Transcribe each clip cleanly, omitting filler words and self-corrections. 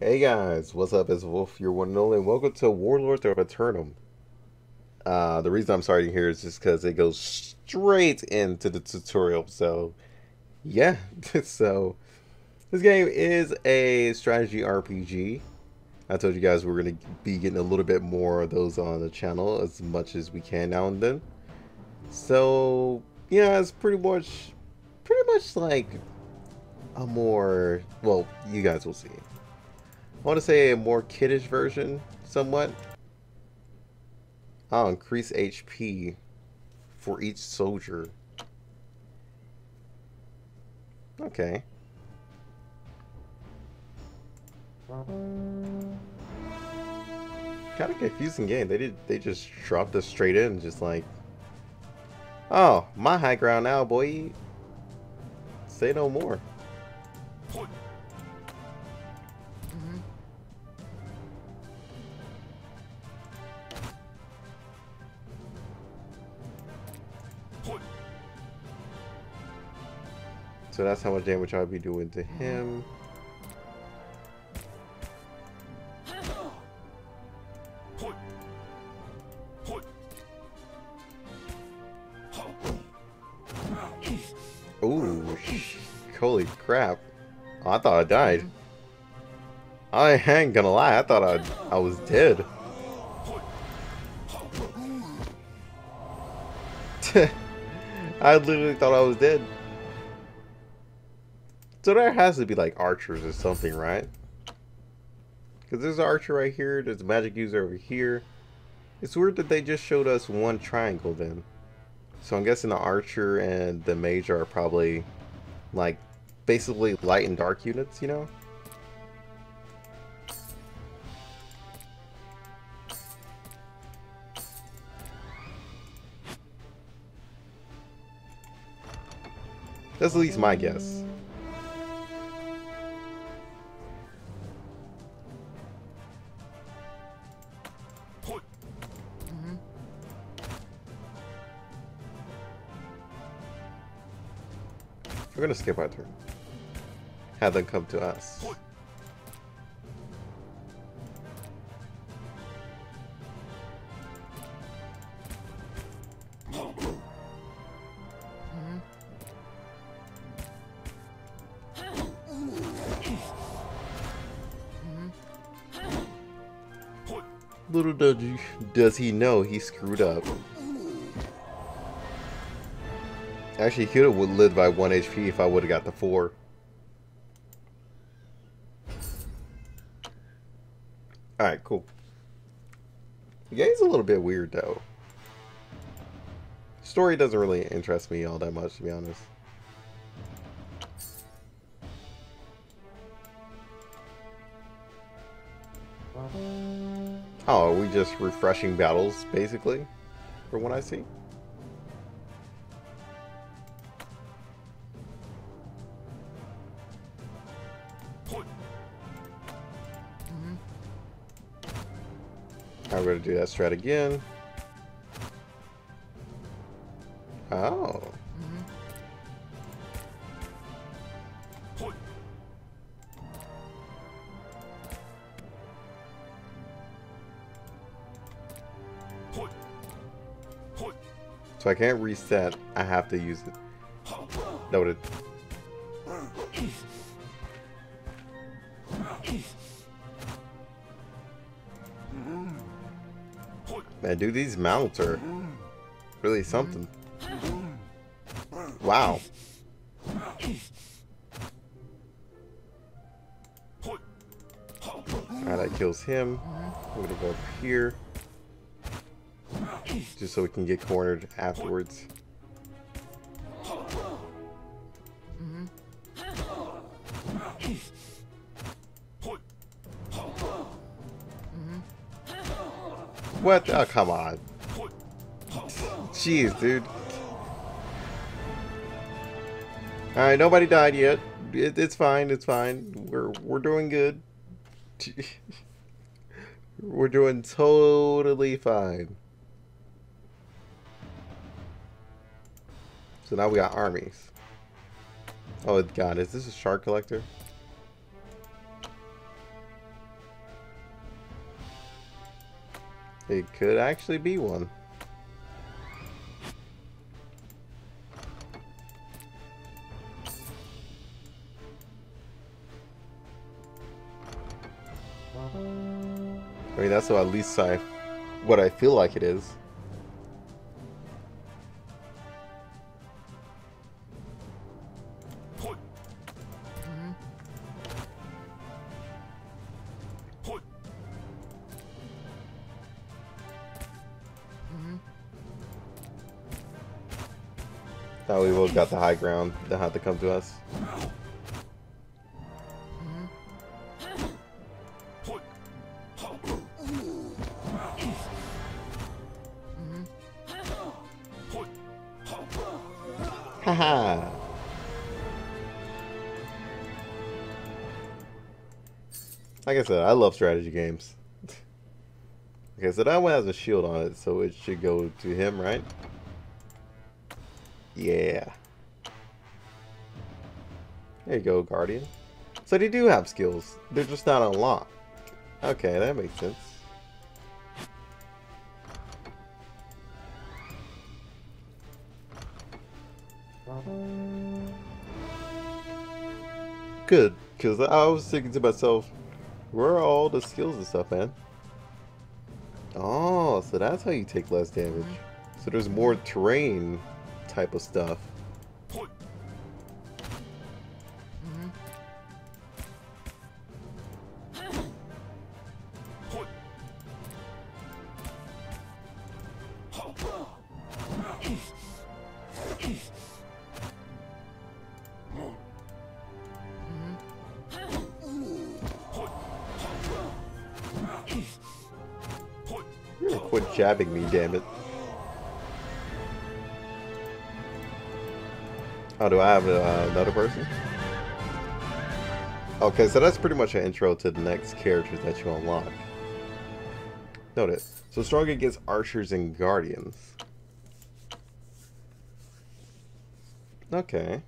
Hey guys, what's up? It's Wolf, your one and only, and welcome to Warlords of Aternum. The reason I'm starting here is just because it goes straight into the tutorial. So, yeah. So, this game is a strategy RPG. I told you guys we're going to be getting a little bit more of those on the channel as much as we can now and then. So, yeah, it's pretty much like a more, well, you guys will see. I want to say a more kiddish version, somewhat. I'll increase HP for each soldier. Okay. Kind of confusing game. They just dropped us straight in, just like, oh, my high ground now, boy. Say no more. So that's how much damage I'll be doing to him. Ooh, holy crap. Oh, I thought I died. I ain't gonna lie, I thought I was dead. I literally thought I was dead. So there has to be like archers or something, right? Because there's an archer right here, there's a magic user over here. It's weird that they just showed us one triangle then. So I'm guessing the archer and the mage are probably like basically light and dark units, you know? That's at least my guess. We're gonna skip our turn. Have them come to us. Little does he know he screwed up. Actually, he would have lived by 1 HP if I would have got the 4. Alright, cool. The game's a little bit weird, though. Story doesn't really interest me all that much, to be honest. Oh, are we just refreshing battles, basically? From what I see? I'm going to do that strat again. Oh. So I can't reset. I have to use it. Noted. Man, dude, these mounts are really something. Wow. Alright, that kills him. We're gonna go up here. Just so we can get cornered afterwards. What? Oh, come on. Jeez, dude. Alright, nobody died yet. It's fine, it's fine. We're doing good. We're doing totally fine. So now we got armies. Oh god, is this a shard collector? It could actually be one. I mean, that's at least what I feel like it is. Thought we both got the high ground. They had to come to us. Haha. Like I said, I love strategy games. Okay, so that one has a shield on it, so it should go to him, right? Yeah. There you go, Guardian. So they do have skills. They're just not unlocked. Okay, that makes sense. Good, because I was thinking to myself, where are all the skills and stuff, man? Oh, so that's how you take less damage. So there's more terrain type of stuff. Quit jabbing me, damn it. Oh, do I have another person? Okay, so that's pretty much an intro to the next characters that you unlock. Notice, so strong against archers and guardians. Okay.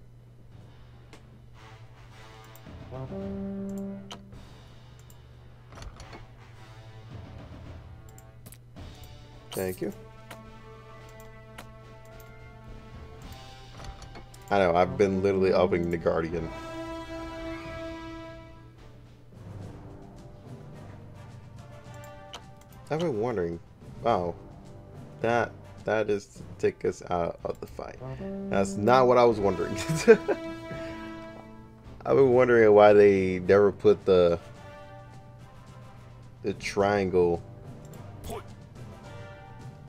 Thank you. I know, I've been literally upping the Guardian. I've been wondering. Wow. That is to take us out of the fight. That's not what I was wondering. I've been wondering why they never put the triangle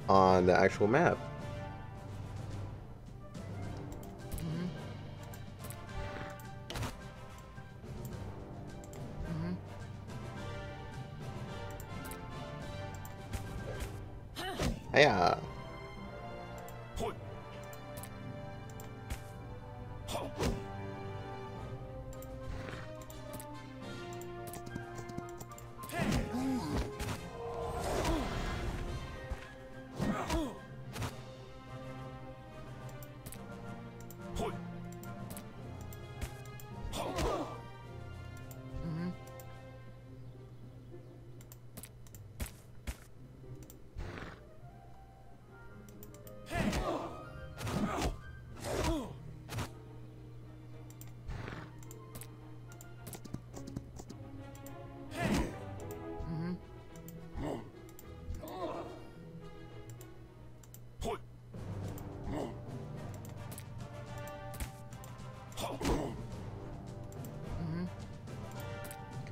on the actual map. Yeah.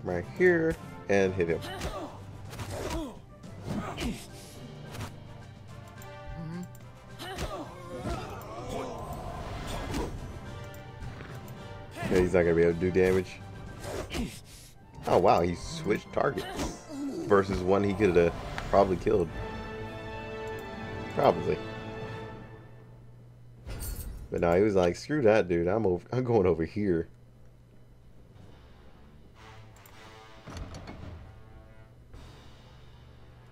Right here and hit him. Yeah, he's not gonna be able to do damage. Oh wow, he switched targets versus one he could have probably killed. Probably. But no, he was like, screw that, dude. I'm going over here.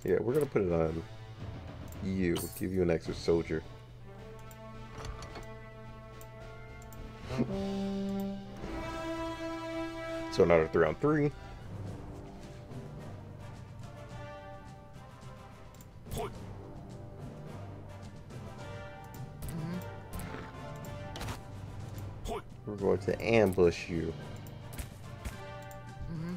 Yeah, we're gonna put it on you. Give you an extra soldier. So another 3-on-3. going to ambush you. Mm-hmm.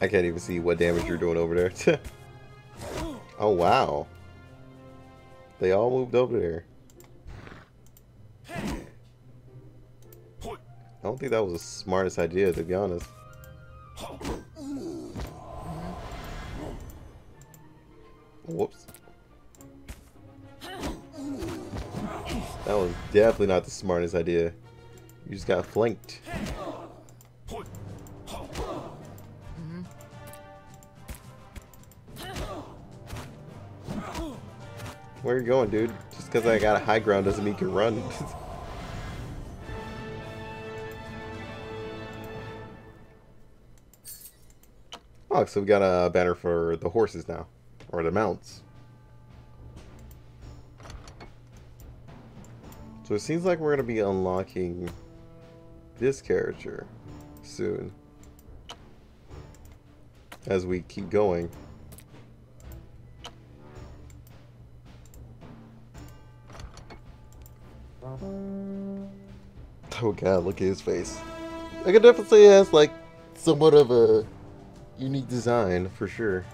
I can't even see what damage you're doing over there. Oh, wow. They all moved over there. I don't think that was the smartest idea, to be honest. Whoops. That was definitely not the smartest idea. You just got flanked. Where are you going, dude? Just because I got a high ground doesn't mean you can run. Oh, so we got a banner for the horses now. Or the mounts. So it seems like we're going to be unlocking this character soon. As we keep going. Oh god, look at his face. I can definitely say it has like somewhat of a unique design for sure.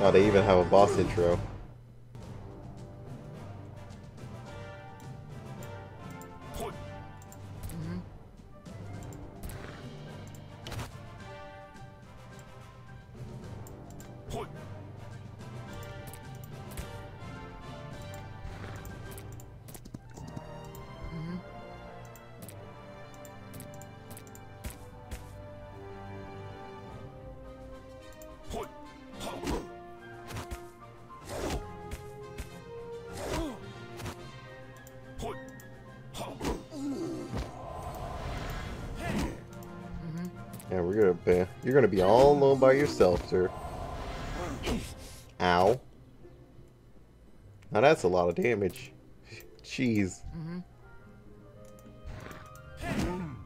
Oh, they even have a boss intro. You're gonna be all alone by yourself, sir. Ow. Now that's a lot of damage. Jeez. Mm-hmm.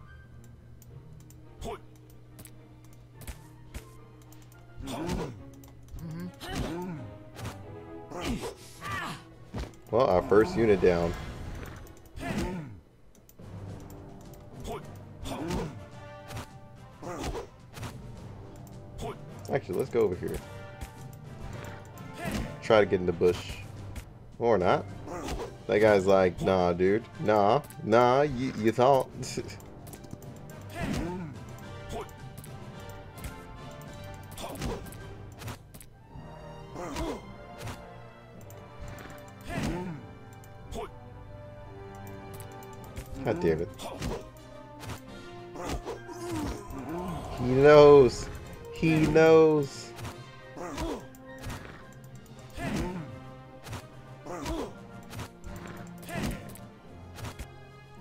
Well, our first unit down. Actually, let's go over here. Try to get in the bush. Or not. That guy's like, nah, dude. Nah. Nah, you thought. God damn it. He knows. He knows.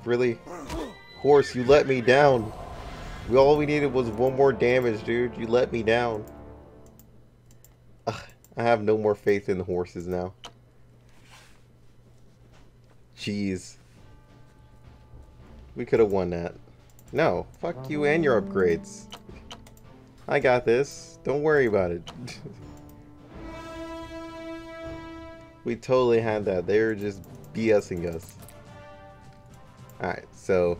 Really? Horse, you let me down. All we needed was one more damage, dude. You let me down. Ugh, I have no more faith in the horses now. Jeez. We could have won that. No. Fuck you and your upgrades. I got this. Don't worry about it. We totally had that. They were just BSing us. Alright, so...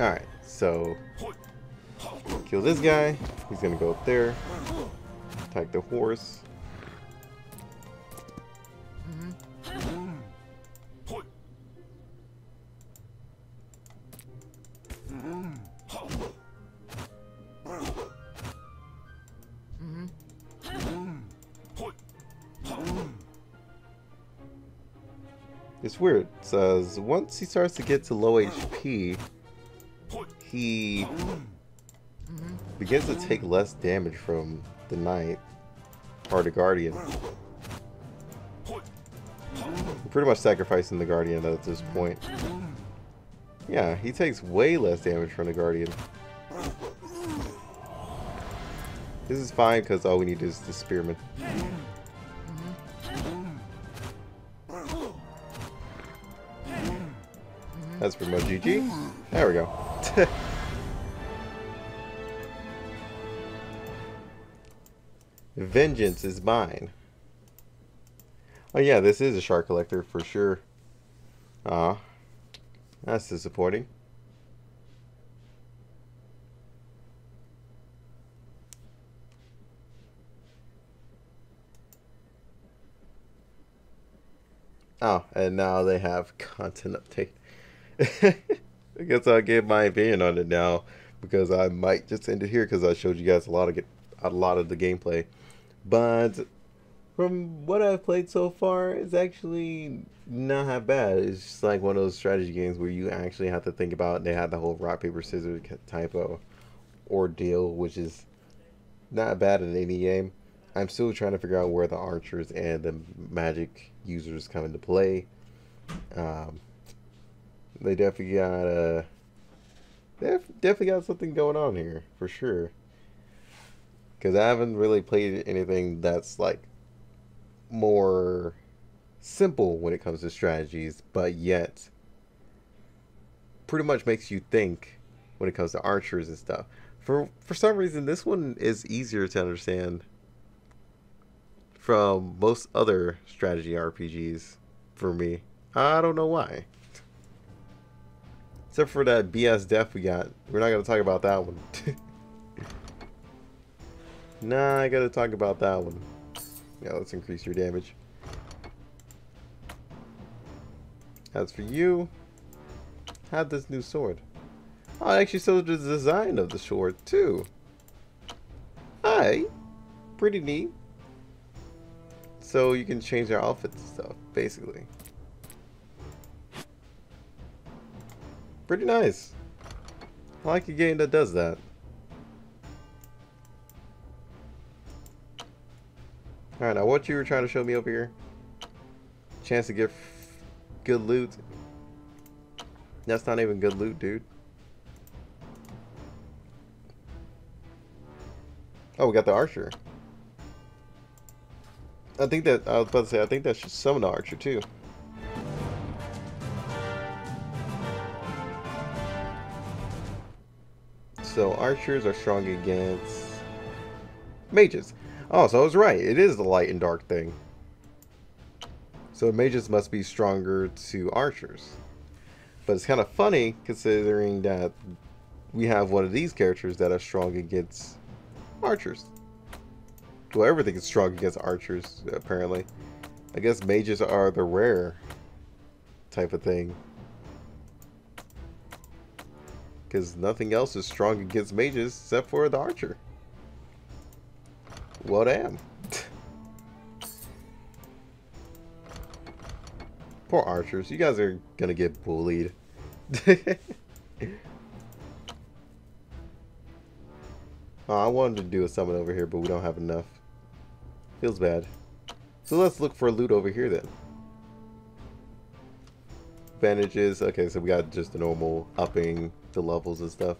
Alright, so kill this guy. He's gonna go up there. Attack the horse. It's weird. It says once he starts to get to low HP, he begins to take less damage from the Knight or the Guardian. We're pretty much sacrificing the Guardian at this point. Yeah, he takes way less damage from the Guardian. This is fine because all we need is the Spearman. That's pretty much GG. There we go. Vengeance is mine. Oh yeah, this is a shard collector for sure. Ah, that's disappointing. Oh, and now they have content update. I guess I'll give my opinion on it now, because I might just end it here because I showed you guys a lot of the gameplay, but from what I've played so far, it's actually not that bad. It's just like one of those strategy games where you actually have to think about. They had the whole rock paper scissors type of ordeal, which is not bad in any game. I'm still trying to figure out where the archers and the magic users come into play. They definitely got something going on here for sure. Because I haven't really played anything that's like more simple when it comes to strategies, but yet pretty much makes you think when it comes to archers and stuff. For some reason, this one is easier to understand from most other strategy RPGs for me. I don't know why. Except for that BS death we got. We're not going to talk about that one. Nah, I gotta talk about that one. Yeah, let's increase your damage. As for you, have this new sword. Oh, actually, so the design of the sword too. Hi, pretty neat. So you can change their outfits and stuff, basically. Pretty nice. I like a game that does that. Alright, now what you were trying to show me over here. Chance to get good loot. That's not even good loot, dude. Oh, we got the archer. I think that, I was about to say, I think that should summon the archer too. So archers are strong against mages. Oh, so I was right. It is the light and dark thing. So mages must be stronger to archers. But it's kind of funny considering that we have one of these characters that are strong against archers. Well, everything is strong against archers, apparently. I guess mages are the rare type of thing. Because nothing else is strong against mages except for the archer. Well, damn. Poor archers. You guys are gonna get bullied. Oh, I wanted to do a summon over here, but we don't have enough. Feels bad. So let's look for loot over here then. Bandages. Okay, so we got just the normal upping the levels and stuff.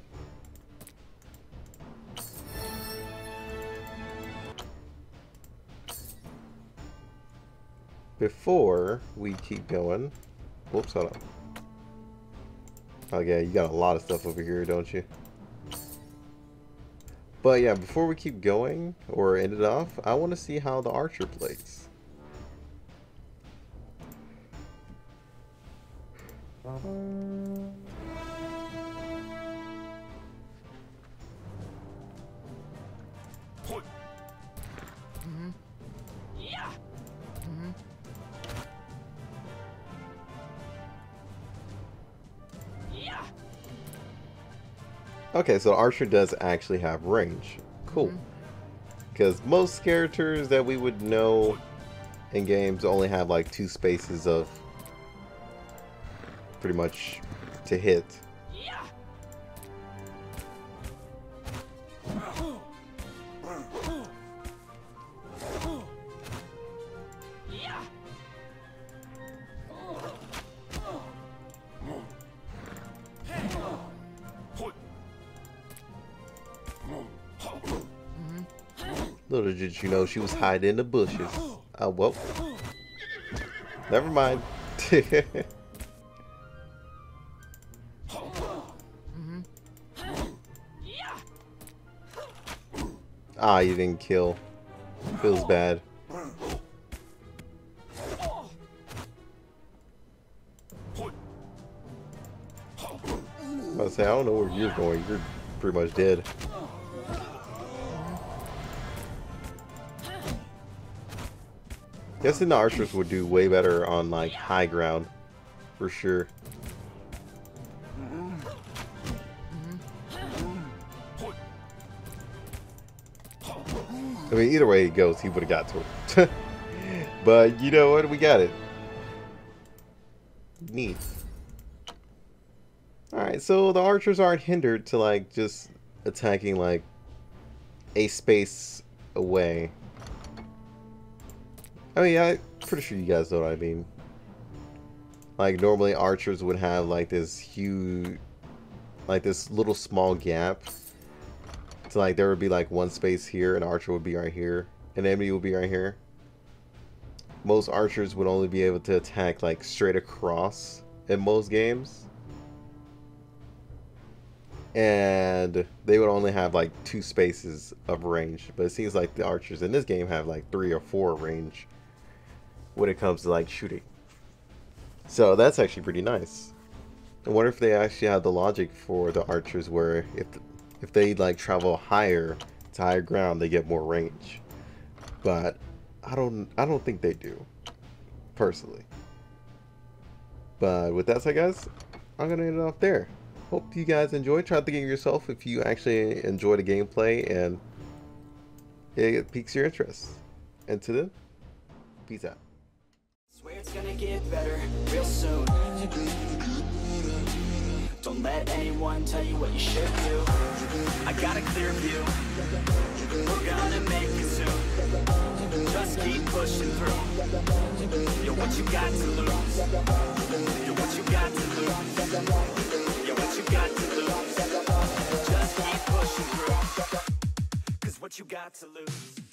Before we keep going, whoops, hold on. Okay, you got a lot of stuff over here, don't you? But yeah, before we keep going or end it off, I want to see how the archer plays. Okay, so archer does actually have range. Cool. Because most characters that we would know in games only have like 2 spaces of pretty much to hit. Little did you know she was hiding in the bushes. Oh, well. Never mind. Ah, you didn't kill. Feels bad. I was saying, I don't know where you're going. You're pretty much dead. Guessing the archers would do way better on like high ground, for sure. I mean, either way it goes, he would have got to it. But you know what? We got it. Neat. All right, so the archers aren't hindered to like just attacking like a space away. I mean, I'm pretty sure you guys know what I mean. Like, normally archers would have, like, this huge... like, this little small gap. So, like, there would be, like, one space here. An archer would be right here. An enemy would be right here. Most archers would only be able to attack, like, straight across in most games. And they would only have, like, 2 spaces of range. But it seems like the archers in this game have, like, 3 or 4 range when it comes to like shooting. So that's actually pretty nice. I wonder if they actually have the logic for the archers where if they like travel higher to higher ground, they get more range. But I don't think they do, personally. But with that said, guys, I'm gonna end it off there. Hope you guys enjoyed. Try the game yourself if you actually enjoy the gameplay and it piques your interest. And to them, peace out. Swear it's gonna get better real soon. Don't let anyone tell you what you should do. I got a clear view. We're gonna make it soon. Just keep pushing through. You're what you got to lose. You're what you got to lose. You're what you got to lose. Just keep pushing through. 'Cause what you got to lose.